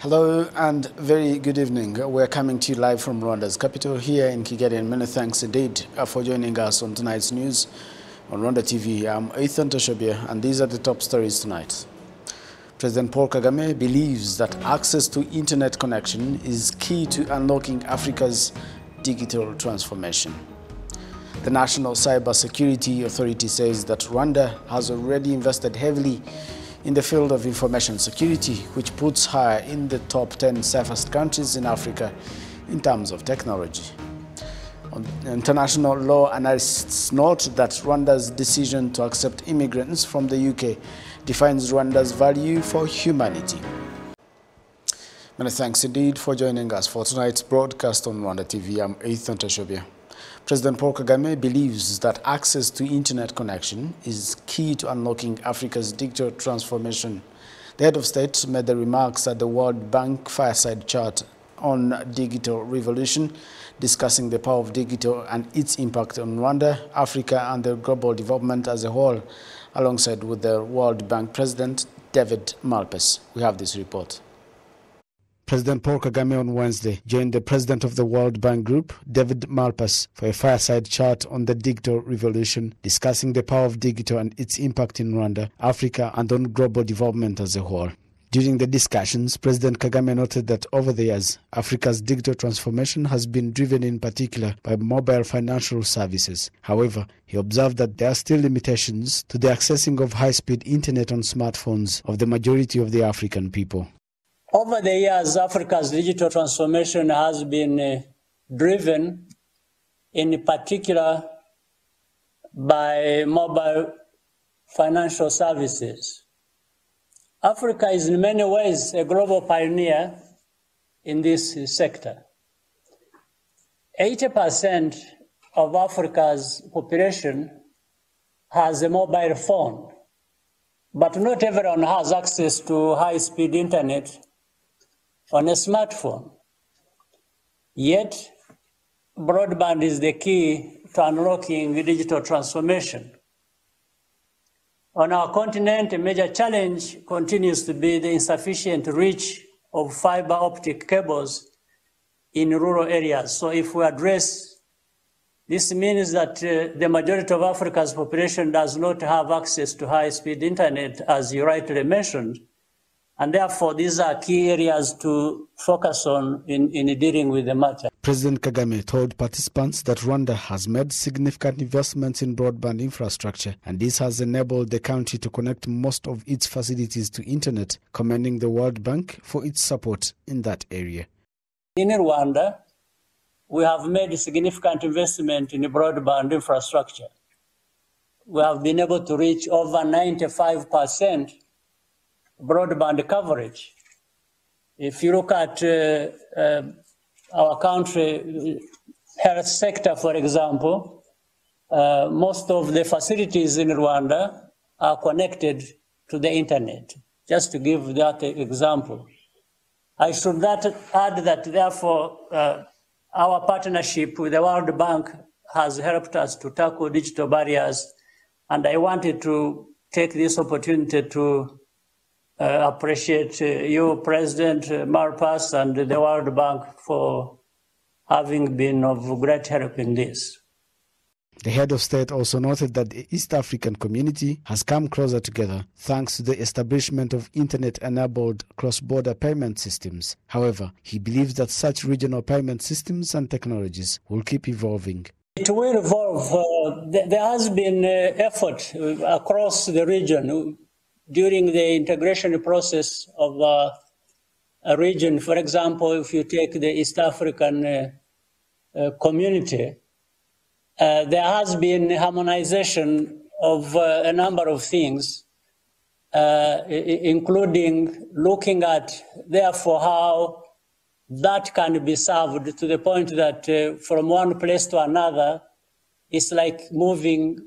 Hello and very good evening. We're coming to you live from Rwanda's capital here in Kigali, and many thanks indeed for joining us on tonight's news on Rwanda TV. I'm Ethan Tashobia, and these are the top stories tonight. President Paul Kagame believes that access to internet connection is key to unlocking Africa's digital transformation. The National Cybersecurity Authority says that Rwanda has already invested heavily in the field of information security, which puts her in the top 10 safest countries in Africa in terms of technology. International law analysts note that Rwanda's decision to accept immigrants from the UK defines Rwanda's value for humanity. Many thanks indeed for joining us for tonight's broadcast on Rwanda TV. I'm Ethan Tashobia. President Paul Kagame believes that access to internet connection is key to unlocking Africa's digital transformation. The head of state made the remarks at the World Bank Fireside Chat on Digital Revolution, discussing the power of digital and its impact on Rwanda, Africa, and the global development as a whole, alongside with the World Bank President David Malpass. We have this report. President Paul Kagame on Wednesday joined the president of the World Bank Group, David Malpass, for a fireside chat on the digital revolution, discussing the power of digital and its impact in Rwanda, Africa, and on global development as a whole. During the discussions, President Kagame noted that over the years, Africa's digital transformation has been driven in particular by mobile financial services. However, he observed that there are still limitations to the accessing of high-speed internet on smartphones of the majority of the African people. Over the years, Africa's digital transformation has been driven in particular by mobile financial services. Africa is in many ways a global pioneer in this sector. 80% of Africa's population has a mobile phone, but not everyone has access to high-speed internet on a smartphone. Yet, broadband is the key to unlocking digital transformation. On our continent, a major challenge continues to be the insufficient reach of fiber optic cables in rural areas. So if we address this, means that the majority of Africa's population does not have access to high-speed internet, as you rightly mentioned. And therefore, these are key areas to focus on in dealing with the matter. President Kagame told participants that Rwanda has made significant investments in broadband infrastructure, and this has enabled the country to connect most of its facilities to internet, commending the World Bank for its support in that area. In Rwanda, we have made significant investment in broadband infrastructure. We have been able to reach over 95% broadband coverage. If you look at our country health sector, for example, most of the facilities in Rwanda are connected to the internet, just to give that example. I should add that, therefore, our partnership with the World Bank has helped us to tackle digital barriers, and I wanted to take this opportunity to appreciate you, President Malpass, and the World Bank for having been of great help in this. The head of state also noted that the East African community has come closer together thanks to the establishment of internet-enabled cross-border payment systems. However, he believes that such regional payment systems and technologies will keep evolving. It will evolve. There has been effort across the region. During the integration process of a region, for example, if you take the East African community, there has been harmonization of a number of things, including looking at, therefore, how that can be served to the point that from one place to another, it's like moving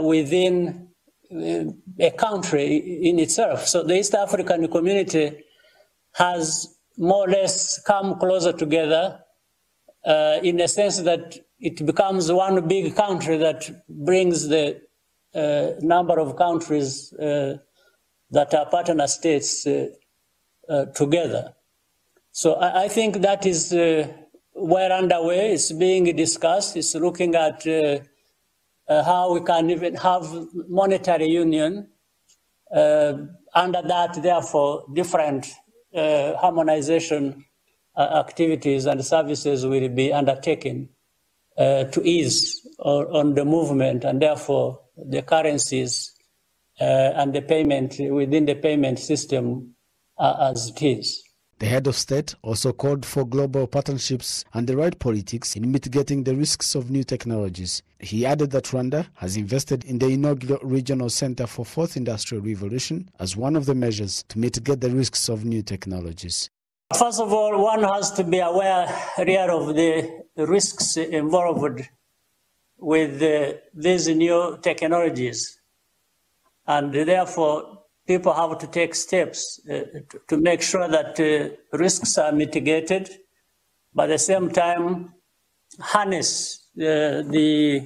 within a country in itself. So the East African community has more or less come closer together in the sense that it becomes one big country that brings the number of countries that are partner states together. So I think that is well underway. It's being discussed. It's looking at how we can even have monetary union. Under that, therefore, different harmonization activities and services will be undertaken to ease on the movement and therefore the currencies and the payment within the payment system as it is. The head of state also called for global partnerships and the right politics in mitigating the risks of new technologies. He added that Rwanda has invested in the inaugural Regional Center for Fourth Industrial Revolution as one of the measures to mitigate the risks of new technologies. First of all, one has to be aware here of the risks involved with these new technologies. And therefore, people have to take steps to make sure that risks are mitigated, but at the same time harness the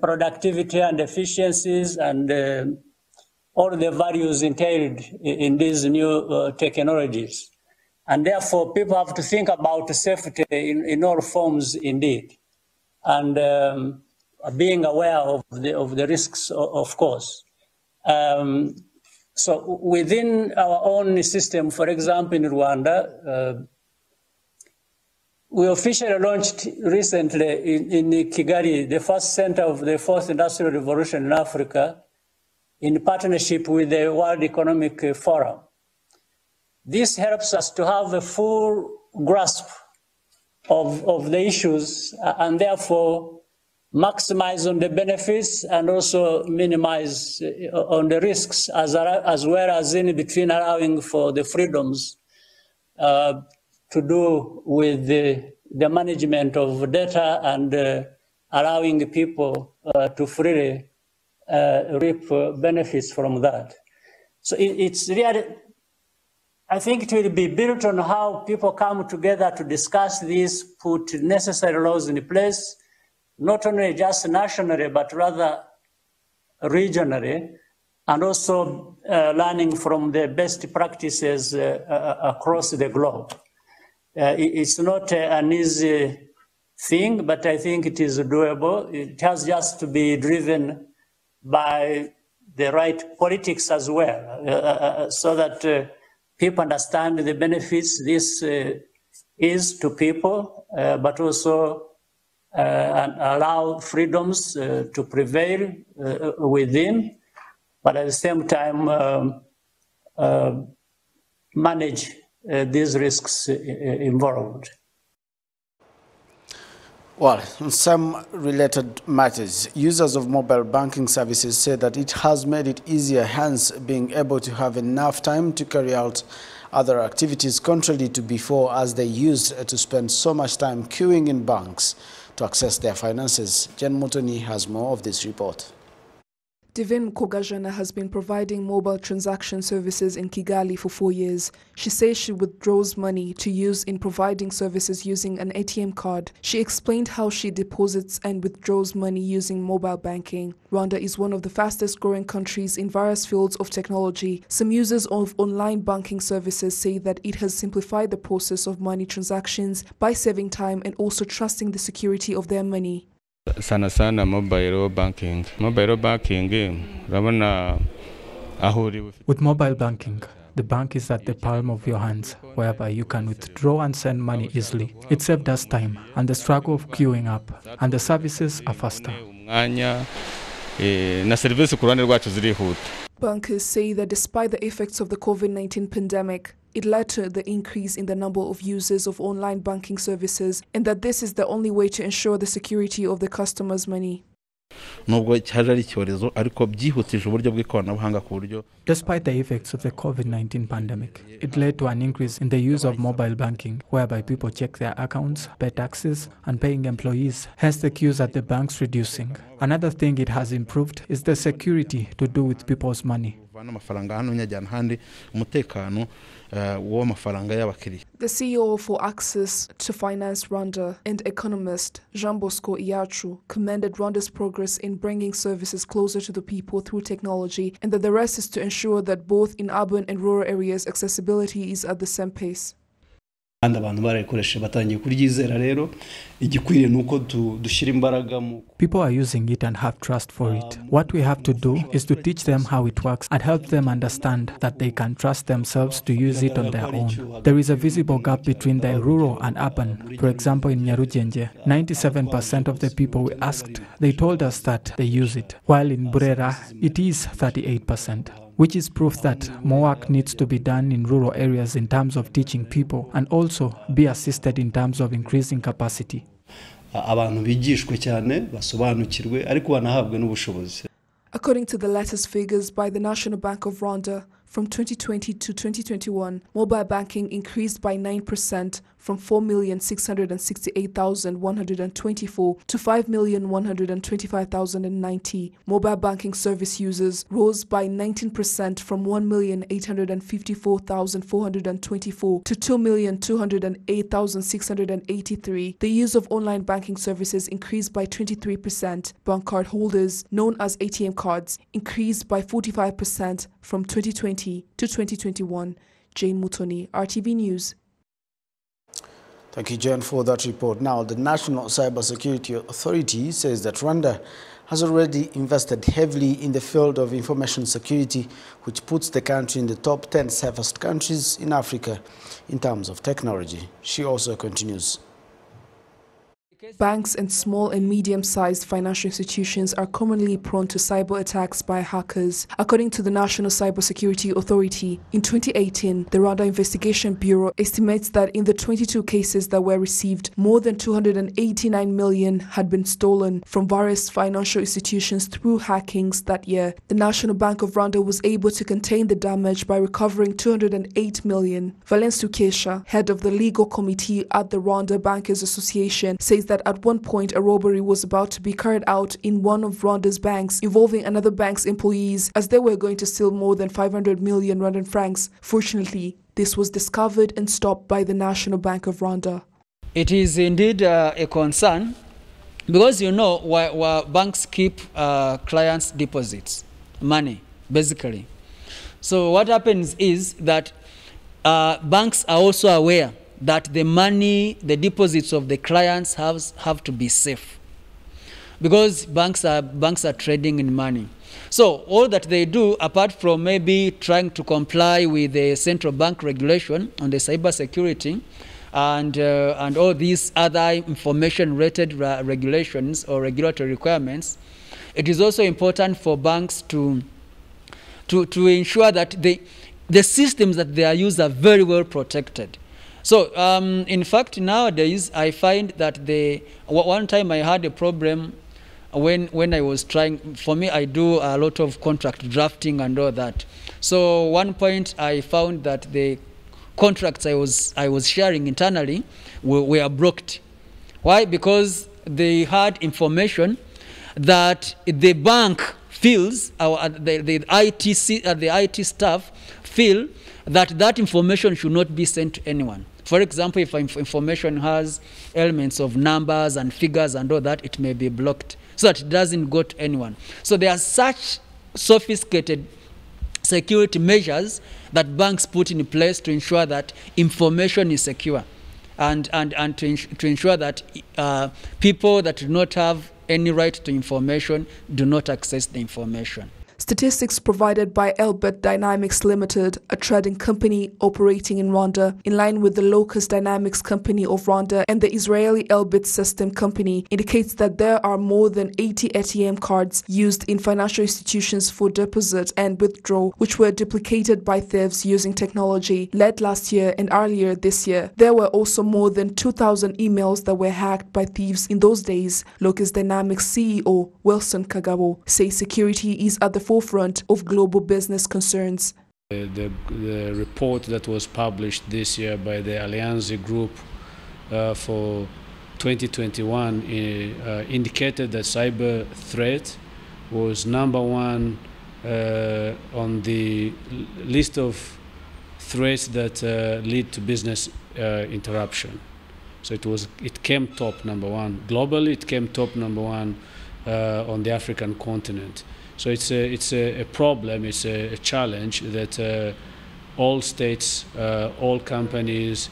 productivity and efficiencies and all the values entailed in these new technologies. And therefore, people have to think about safety in all forms indeed, and being aware of the risks, of course. So within our own system, for example, in Rwanda, we officially launched recently in Kigali, the first center of the fourth industrial revolution in Africa, in partnership with the World Economic Forum. This helps us to have a full grasp of the issues and therefore maximize on the benefits and also minimize on the risks, as well as in between allowing for the freedoms to do with the management of data and allowing people to freely reap benefits from that. So it's really, I think it will be built on how people come together to discuss this, put necessary laws in place, not only just nationally, but rather regionally, and also learning from the best practices across the globe. It's not an easy thing, but I think it is doable. It has just to be driven by the right politics as well, so that people understand the benefits this is to people, but also and allow freedoms to prevail within, but at the same time manage these risks involved. Well, in some related matters, users of mobile banking services say that it has made it easier, hence being able to have enough time to carry out other activities, contrary to before, as they used to spend so much time queuing in banks to access their finances. Jeanne Mutoni has more of this report. Divine Kogajana has been providing mobile transaction services in Kigali for 4 years. She says she withdraws money to use in providing services using an ATM card. She explained how she deposits and withdraws money using mobile banking. Rwanda is one of the fastest growing countries in various fields of technology. Some users of online banking services say that it has simplified the process of money transactions by saving time and also trusting the security of their money. With mobile banking, the bank is at the palm of your hands, whereby you can withdraw and send money easily. It saved us time and the struggle of queuing up, and the services are faster. Bankers say that despite the effects of the COVID-19 pandemic, it led to the increase in the number of users of online banking services, and that this is the only way to ensure the security of the customers' money. Despite the effects of the COVID-19 pandemic, it led to an increase in the use of mobile banking, whereby people check their accounts, pay taxes, and paying employees, hence the queues at the banks reducing. Another thing it has improved is the security to do with people's money. The CEO for Access to Finance Rwanda and economist Jean Bosco Iyatru commended Rwanda's progress in bringing services closer to the people through technology, and that the rest is to ensure that both in urban and rural areas accessibility is at the same pace. People are using it and have trust for it. What we have to do is to teach them how it works and help them understand that they can trust themselves to use it on their own. There is a visible gap between the rural and urban. For example, in Nyarugenge, 97% of the people we asked, they told us that they use it, while in Burera, it is 38%. Which is proof that more work needs to be done in rural areas in terms of teaching people and also be assisted in terms of increasing capacity. According to the latest figures by the National Bank of Rwanda, from 2020 to 2021, mobile banking increased by 9% from 4,668,124 to 5,125,090. Mobile banking service users rose by 19% from 1,854,424 to 2,208,683. The use of online banking services increased by 23%. Bank card holders, known as ATM cards, increased by 45% from 2020 to 2021. Jeanne Mutoni, RTV News. Thank you, Jeanne, for that report. Now, the National Cybersecurity Authority says that Rwanda has already invested heavily in the field of information security, which puts the country in the top 10 safest countries in Africa in terms of technology. She also continues. Banks and small and medium-sized financial institutions are commonly prone to cyber attacks by hackers. According to the National Cybersecurity Authority, in 2018, the Rwanda Investigation Bureau estimates that in the 22 cases that were received, more than 289 million had been stolen from various financial institutions through hackings that year. The National Bank of Rwanda was able to contain the damage by recovering 208 million. Valenzu Keisha, head of the legal committee at the Rwanda Bankers Association, says that at one point a robbery was about to be carried out in one of Rwanda's banks involving another bank's employees as they were going to steal more than 500 million Rwandan francs. Fortunately, this was discovered and stopped by the National Bank of Rwanda. It is indeed a concern because, you know, where banks keep clients' deposits, money, basically. So what happens is that banks are also aware that the money, the deposits of the clients have to be safe, because banks are trading in money. So all that they do, apart from maybe trying to comply with the central bank regulation on the cybersecurity and all these other information-related regulations or regulatory requirements, it is also important for banks to ensure that the systems that they use are very well protected. So, in fact, nowadays, I find that one time I had a problem when I was trying, for me, I do a lot of contract drafting and all that. So, one point I found that the contracts I was sharing internally were blocked. Why? Because they had information that the bank feels, the IT staff feel that information should not be sent to anyone. For example, if information has elements of numbers and figures and all that, it may be blocked so that it doesn't go to anyone. So there are such sophisticated security measures that banks put in place to ensure that information is secure and to ensure that people that do not have any right to information do not access the information. Statistics provided by Elbit Dynamics Limited, a trading company operating in Rwanda, in line with the Locus Dynamics Company of Rwanda and the Israeli Elbit System Company, indicates that there are more than 80 ATM cards used in financial institutions for deposit and withdrawal, which were duplicated by thieves using technology late last year and earlier this year. There were also more than 2,000 emails that were hacked by thieves in those days. Locus Dynamics CEO Wilson Kagabo says security is at the forefront of global business concerns. The report that was published this year by the Allianz Group for 2021 indicated that cyber threat was #1 on the list of threats that lead to business interruption. So it came top #1 globally. It came top #1 on the African continent. So it's a problem, it's a challenge that all states, all companies,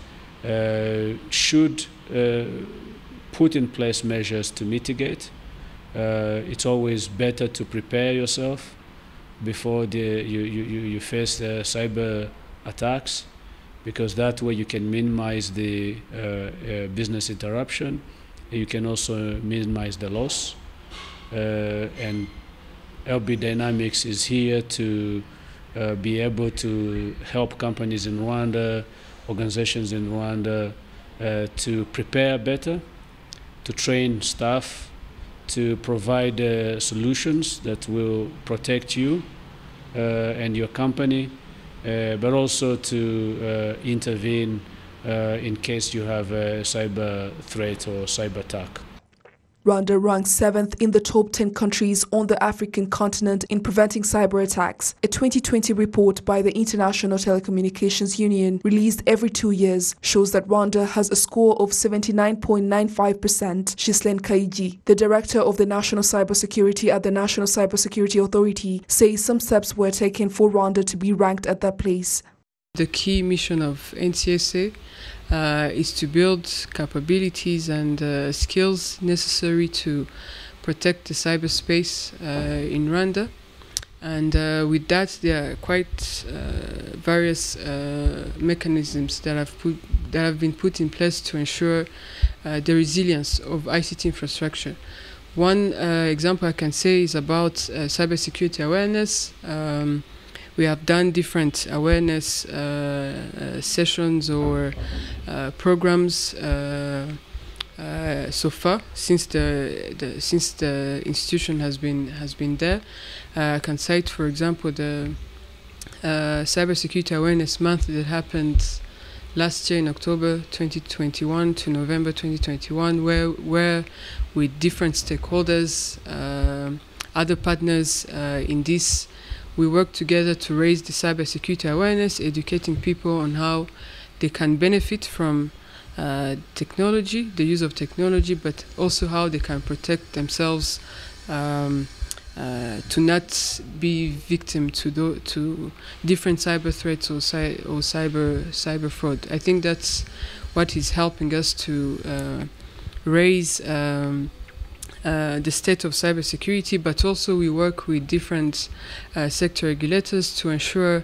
should put in place measures to mitigate. It's always better to prepare yourself before you face the cyber attacks, because that way you can minimize the business interruption. You can also minimize the loss. And Elbit Dynamics is here to be able to help companies in Rwanda, organizations in Rwanda, to prepare better, to train staff, to provide solutions that will protect you and your company, but also to intervene in case you have a cyber threat or cyber attack. Rwanda ranks 7th in the top 10 countries on the African continent in preventing cyber attacks. A 2020 report by the International Telecommunications Union, released every 2 years, shows that Rwanda has a score of 79.95%. Shislene Kaidi, the director of the National Cybersecurity at the National Cybersecurity Authority, says some steps were taken for Rwanda to be ranked at that place. The key mission of NCSA is to build capabilities and skills necessary to protect the cyberspace in Rwanda. And with that, there are quite various mechanisms that have been put in place to ensure the resilience of ICT infrastructure. One example I can say is about cybersecurity awareness. We have done different awareness sessions or programs so far since the institution has been there. I can cite, for example, the Cybersecurity Awareness Month that happened last year in October 2021 to November 2021, where with different stakeholders, other partners in this. We work together to raise the cybersecurity awareness, educating people on how they can benefit from technology, the use of technology, but also how they can protect themselves to not be victim to different cyber threats or cyber fraud. I think that's what is helping us to raise the state of cybersecurity, but also we work with different sector regulators to ensure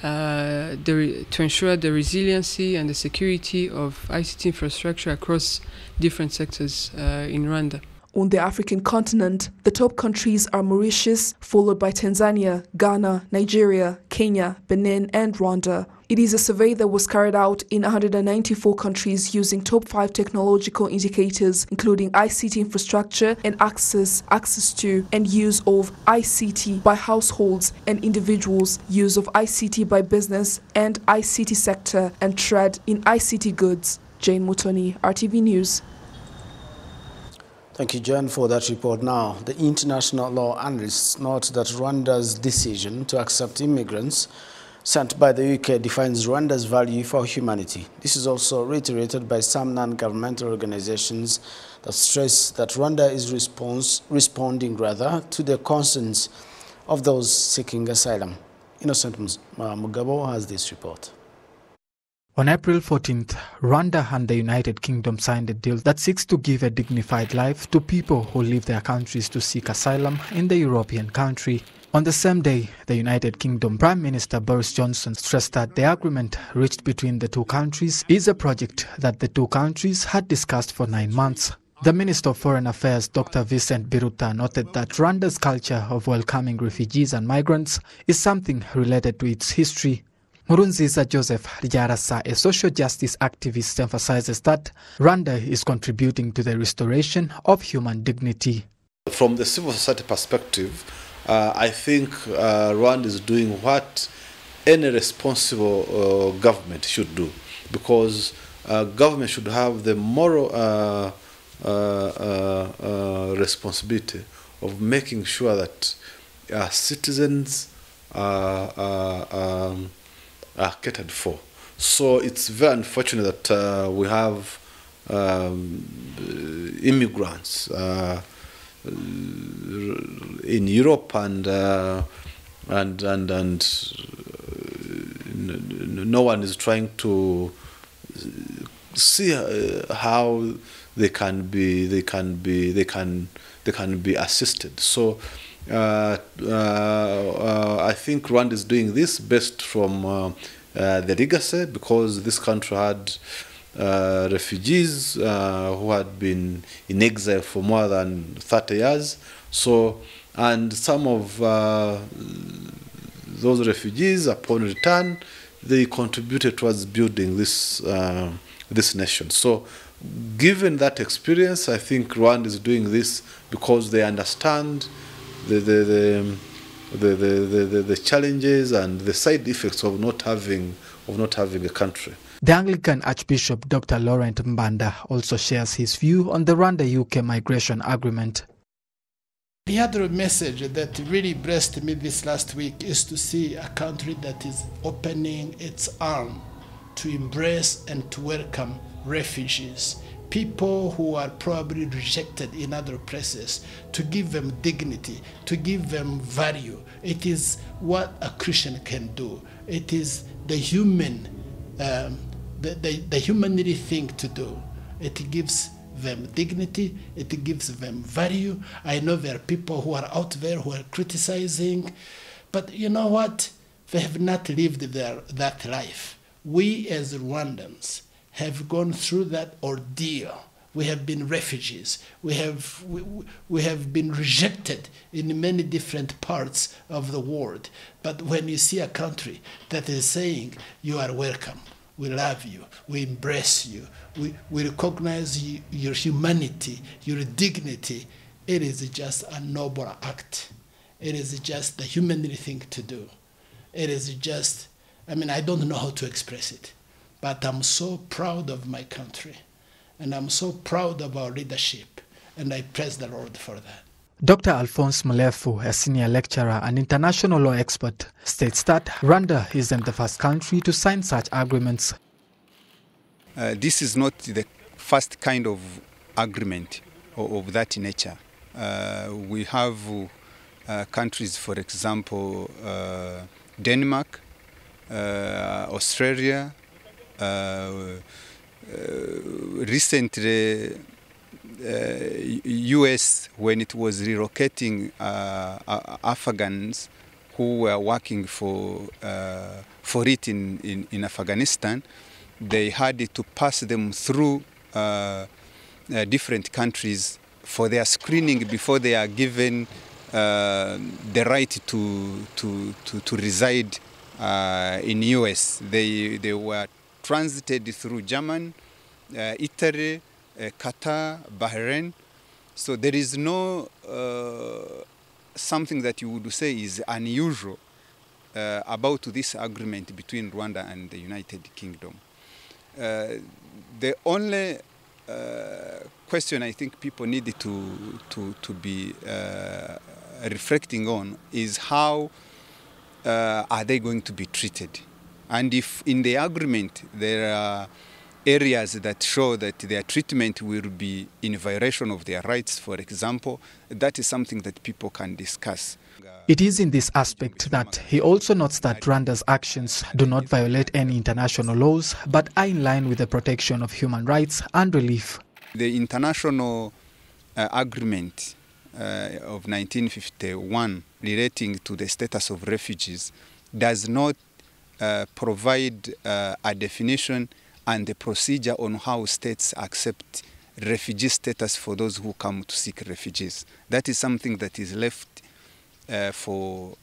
the resiliency and the security of ICT infrastructure across different sectors in Rwanda. On the African continent, the top countries are Mauritius, followed by Tanzania, Ghana, Nigeria, Kenya, Benin, and Rwanda. It is a survey that was carried out in 194 countries using top 5 technological indicators, including ICT infrastructure and access to and use of ICT by households and individuals, use of ICT by business and ICT sector, and trade in ICT goods. Jeanne Mutoni, RTV News. Thank you, Jeanne, for that report. Now, the international law analysts note that Rwanda's decision to accept immigrants sent by the UK defines Rwanda's value for humanity. This is also reiterated by some non-governmental organizations that stress that Rwanda is responding to the concerns of those seeking asylum. Innocent Mugabo has this report. On April 14th, Rwanda and the United Kingdom signed a deal that seeks to give a dignified life to people who leave their countries to seek asylum in the European country. On the same day, the United Kingdom Prime Minister Boris Johnson stressed that the agreement reached between the two countries is a project that the two countries had discussed for 9 months. The Minister of Foreign Affairs, Dr. Vincent Biruta, noted that Rwanda's culture of welcoming refugees and migrants is something related to its history. Murunziza Joseph Jarasa, a social justice activist, emphasizes that Rwanda is contributing to the restoration of human dignity. From the civil society perspective, I think Rwanda is doing what any responsible government should do, because government should have the moral responsibility of making sure that citizens are catered for. So it's very unfortunate that we have immigrants in Europe and no one is trying to see how they can be assisted. So I think Rwanda is doing this best from the legacy, because this country had refugees who had been in exile for more than 30 years. So, and some of those refugees, upon return, they contributed towards building this this nation. So, given that experience, I think Rwanda is doing this because they understand the challenges and the side effects of not having a country. The Anglican Archbishop Dr. Laurent Mbanda also shares his view on the Rwanda-UK migration agreement. The other message that really blessed me this last week is to see a country that is opening its arms to embrace and to welcome refugees, people who are probably rejected in other places, to give them dignity, to give them value. It is what a Christian can do. It is the human the humanity thing to do. It gives them dignity, it gives them value. I know there are people who are out there who are criticizing, but you know what? They have not lived that life. We as Rwandans have gone through that ordeal. We have been refugees. We have been rejected in many different parts of the world. But when you see a country that is saying, you are welcome, we love you, we embrace you, we recognize you, your humanity, your dignity, it is just a noble act. It is just the humanity thing to do. It is just, I mean, I don't know how to express it, but I'm so proud of my country, and I'm so proud of our leadership, and I praise the Lord for that. Dr. Alphonse Malefo, a senior lecturer and international law expert, states that Rwanda isn't the first country to sign such agreements. This is not the first kind of agreement of that nature. We have countries, for example, Denmark, Australia, recently U.S. when it was relocating Afghans who were working for it in Afghanistan, they had to pass them through different countries for their screening before they are given the right to reside in U.S. They were transited through Germany, Italy, Qatar, Bahrain. So there is no something that you would say is unusual about this agreement between Rwanda and the United Kingdom. The only question I think people need to be reflecting on is how are they going to be treated? And if in the agreement there are areas that show that their treatment will be in violation of their rights, for example, that is something that people can discuss. It is in this aspect that he also notes that Rwanda's actions do not violate any international laws, but are in line with the protection of human rights and relief. The international agreement of 1951 relating to the status of refugees does not provide a definition and the procedure on how states accept refugee status for those who come to seek refugees. That is something that is left for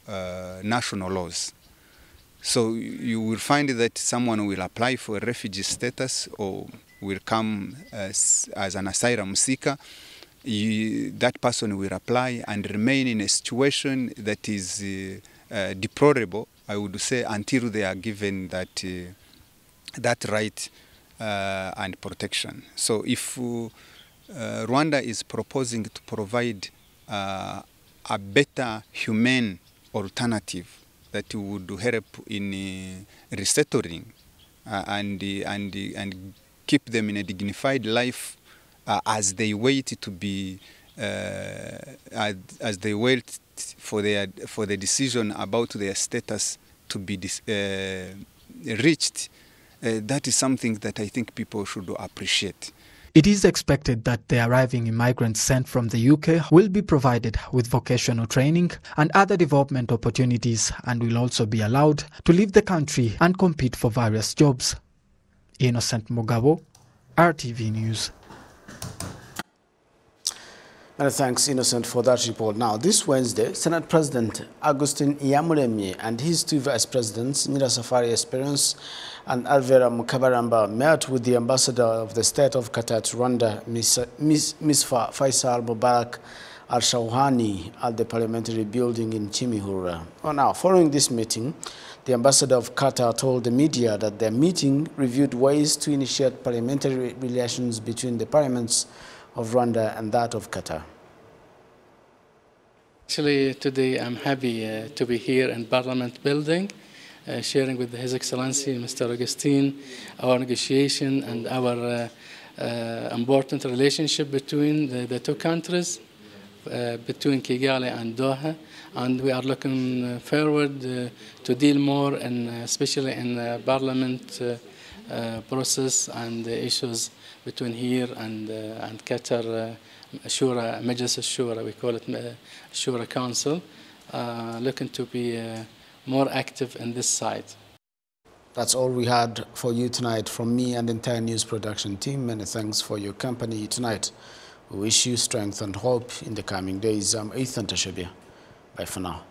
national laws. So you will find that someone will apply for refugee status or will come as an asylum seeker. That person will apply and remain in a situation that is deplorable, I would say, until they are given that that right and protection. So if Rwanda is proposing to provide a better humane alternative that would help in resettling and keep them in a dignified life as they wait to be as they wait for the decision about their status to be reached, that is something that I think people should appreciate. It is expected that the arriving immigrants sent from the UK will be provided with vocational training and other development opportunities, and will also be allowed to leave the country and compete for various jobs. Innocent Mugabo, RTV News. And thanks, Innocent, for that report. Now, this Wednesday, Senate President Augustin Iyamuremye and his two vice presidents, Nyirasafari Esperance and Alvera Mukabaramba, met with the ambassador of the state of Qatar to Rwanda, Misfa Faisal Mubarak Al-Shawhani, at the parliamentary building in Chimihura. Well, now, following this meeting, the ambassador of Qatar told the media that their meeting reviewed ways to initiate parliamentary relations between the parliaments of Rwanda and that of Qatar. Actually, today I'm happy to be here in Parliament building, sharing with His Excellency Mr. Augustine our negotiation and our important relationship between the two countries, between Kigali and Doha, and we are looking forward to deal more, and especially in the Parliament process and the issues between here and Qatar, Shura, Majlis al-Shura, we call it Shura Council, looking to be more active in this side. That's all we had for you tonight from me and the entire news production team. Many thanks for your company tonight. We wish you strength and hope in the coming days. I'm Ethan Tashobia. Bye for now.